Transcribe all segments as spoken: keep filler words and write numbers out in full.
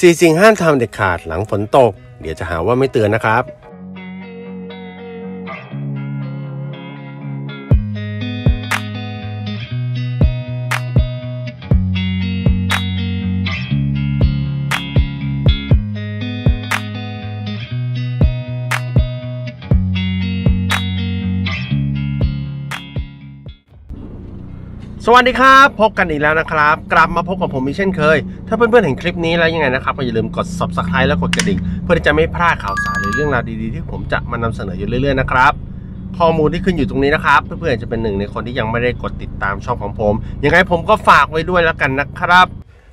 สี่สิ่งห้ามทำเด็ดขาดหลังฝนตกเดี๋ยวจะหาว่าไม่เตือนนะครับสวัสดีครับพบกันอีกแล้วนะครับกลับมาพบกับผมอีกเช่นเคยถ้าเพื่อนๆเห็นคลิปนี้แล้วยังไงนะครับก็อย่าลืมกด ซับสไครบ์ และกดกระดิ่งเพื่อที่จะไม่พลาดข่าวสารหรือเรื่องราวดีๆที่ผมจะมานำเสนออยู่เรื่อยๆนะครับข้อมูลที่ขึ้นอยู่ตรงนี้นะครับเพื่อนๆจะเป็นหนึ่งในคนที่ยังไม่ได้กดติดตามช่องของผมยังไงผมก็ฝากไว้ด้วยแล้วกันนะครับ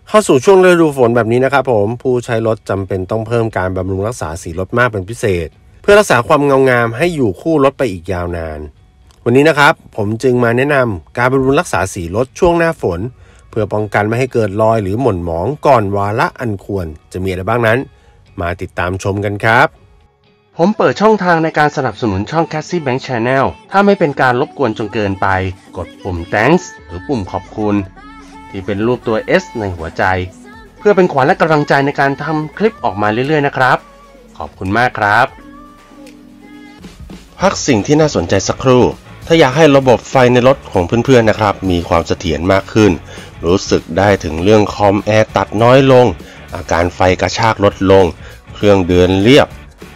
เข้าสู่ช่วงฤดูฝนแบบนี้นะครับผมผู้ใช้รถจำเป็นต้องเพิ่มการบำรุงรักษาสีรถมากเป็นพิเศษเพื่อรักษาความเงางามให้อยู่คู่รถไปอีกยาวนานวันนี้นะครับผมจึงมาแนะนำการบำรุงรักษาสีรถช่วงหน้าฝนเพื่อป้องกันไม่ให้เกิดรอยหรือหม่นหมองก่อนวาระอันควรจะมีอะไรบ้างนั้นมาติดตามชมกันครับผมเปิดช่องทางในการสนับสนุนช่อง Cassie Bank Channel ถ้าไม่เป็นการรบกวนจนเกินไปกดปุ่ม thanks หรือปุ่มขอบคุณที่เป็นรูปตัว เอส ในหัวใจเพื่อเป็นขวัญและกำลังใจในการทำคลิปออกมาเรื่อยๆนะครับขอบคุณมากครับพักสิ่งที่น่าสนใจสักครู่ถ้าอยากให้ระบบไฟในรถของเพื่อนๆนะครับมีความเสถียรมากขึ้นรู้สึกได้ถึงเรื่องคอมแอร์ตัดน้อยลงอาการไฟกระชากลดลงเครื่องเดินเรียบ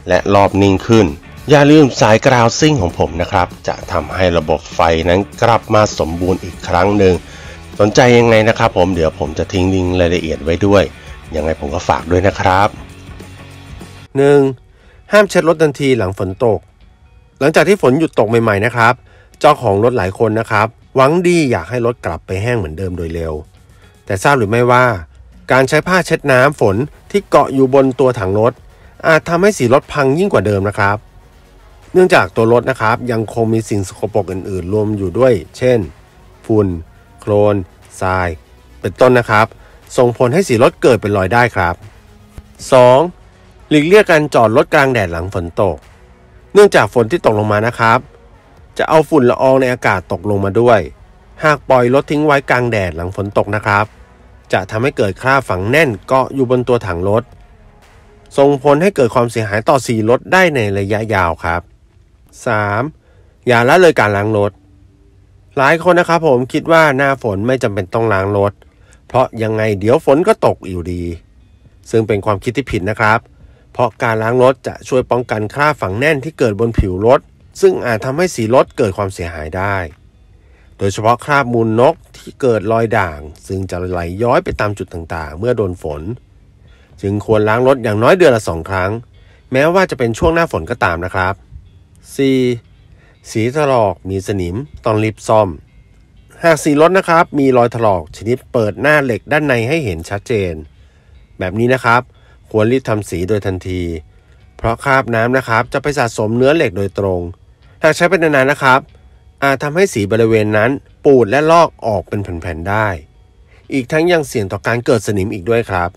และรอบนิ่งขึ้นอย่าลืมสายกราวซิ่งของผมนะครับจะทำให้ระบบไฟนั้นกลับมาสมบูรณ์อีกครั้งหนึ่งสนใจยังไงนะครับผมเดี๋ยวผมจะทิ้งลิงก์รายละเอียดไว้ด้วยยังไงผมก็ฝากด้วยนะครับ หนึ่ง ห้ามเช็ดรถทันทีหลังฝนตกหลังจากที่ฝนหยุดตกใหม่ๆนะครับเจ้าของรถหลายคนนะครับหวังดีอยากให้รถกลับไปแห้งเหมือนเดิมโดยเร็วแต่ทราบหรือไม่ว่าการใช้ผ้าเช็ดน้ำฝนที่เกาะอยู่บนตัวถังรถอาจทำให้สีรถพังยิ่งกว่าเดิมนะครับเนื่องจากตัวรถนะครับยังคงมีสิ่งสกปรกอื่นๆรวมอยู่ด้วยเช่นฝุ่นโคลนทรายเป็นต้นนะครับส่งผลให้สีรถเกิดเป็นรอยได้ครับ สอง หลีกเลี่ยงการจอดรถกลางแดดหลังฝนตกเนื่องจากฝนที่ตกลงมานะครับจะเอาฝุ่นละอองในอากาศตกลงมาด้วยหากปล่อยรถทิ้งไว้กลางแดดหลังฝนตกนะครับจะทำให้เกิดคราบฝังแน่นเกาะอยู่บนตัวถังรถส่งผลให้เกิดความเสียหายต่อสีรถได้ในระยะยาวครับ สาม อย่าละเลยการล้างรถหลายคนนะครับผมคิดว่าหน้าฝนไม่จำเป็นต้องล้างรถเพราะยังไงเดี๋ยวฝนก็ตกอยู่ดีซึ่งเป็นความคิดที่ผิดนะครับเพราะการล้างรถจะช่วยป้องกันคราบฝังแน่นที่เกิดบนผิวรถซึ่งอาจทำให้สีรถเกิดความเสียหายได้โดยเฉพาะคราบมูลนกที่เกิดรอยด่างซึ่งจะไหลย้อยไปตามจุดต่างๆเมื่อโดนฝนจึงควรล้างรถอย่างน้อยเดือนละสองครั้งแม้ว่าจะเป็นช่วงหน้าฝนก็ตามนะครับ สี่ สีถลอกมีสนิมต้องรีบซ่อมหากสีรถนะครับมีรอยถลอกชนิดเปิดหน้าเหล็กด้านในให้เห็นชัดเจนแบบนี้นะครับควรรีบทำสีโดยทันทีเพราะคราบน้ำนะครับจะไปสะสมเนื้อเหล็กโดยตรงหากใช้เป็นนานๆนะครับอาจทำให้สีบริเวณนั้นปูดและลอกออกเป็นแผ่นๆได้อีกทั้งยังเสี่ยงต่อการเกิดสนิมอีกด้วยครับ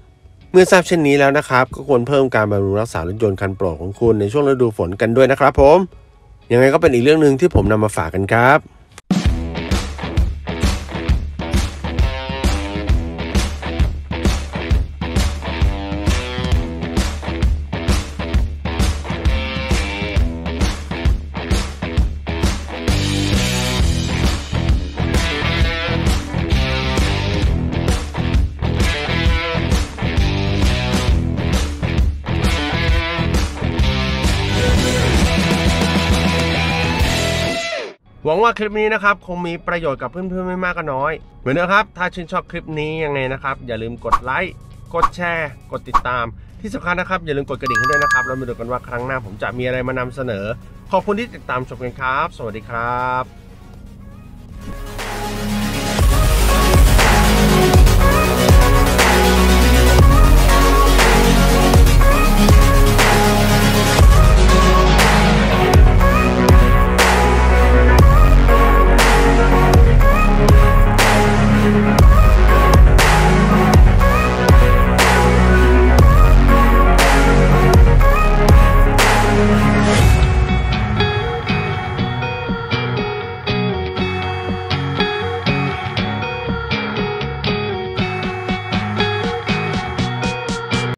เมื่อทราบเช่นนี้แล้วนะครับก็ควรเพิ่มการบำรุงรักษารถยนต์คันโปรดของคุณในช่วงฤดูฝนกันด้วยนะครับผมยังไงก็เป็นอีกเรื่องนึงที่ผมนำมาฝากกันครับหวังว่าคลิปนี้นะครับคงมีประโยชน์กับเพื่อนๆไม่มากก็น้อยเหมือนเดิมครับถ้าชื่นชอบคลิปนี้ยังไงนะครับอย่าลืมกดไลค์กดแชร์กดติดตามที่สำคัญนะครับอย่าลืมกดกระดิ่งให้ด้วยนะครับแล้วมาดูกันว่าครั้งหน้าผมจะมีอะไรมานำเสนอขอบคุณที่ติดตามชมกันครับสวัสดีครับ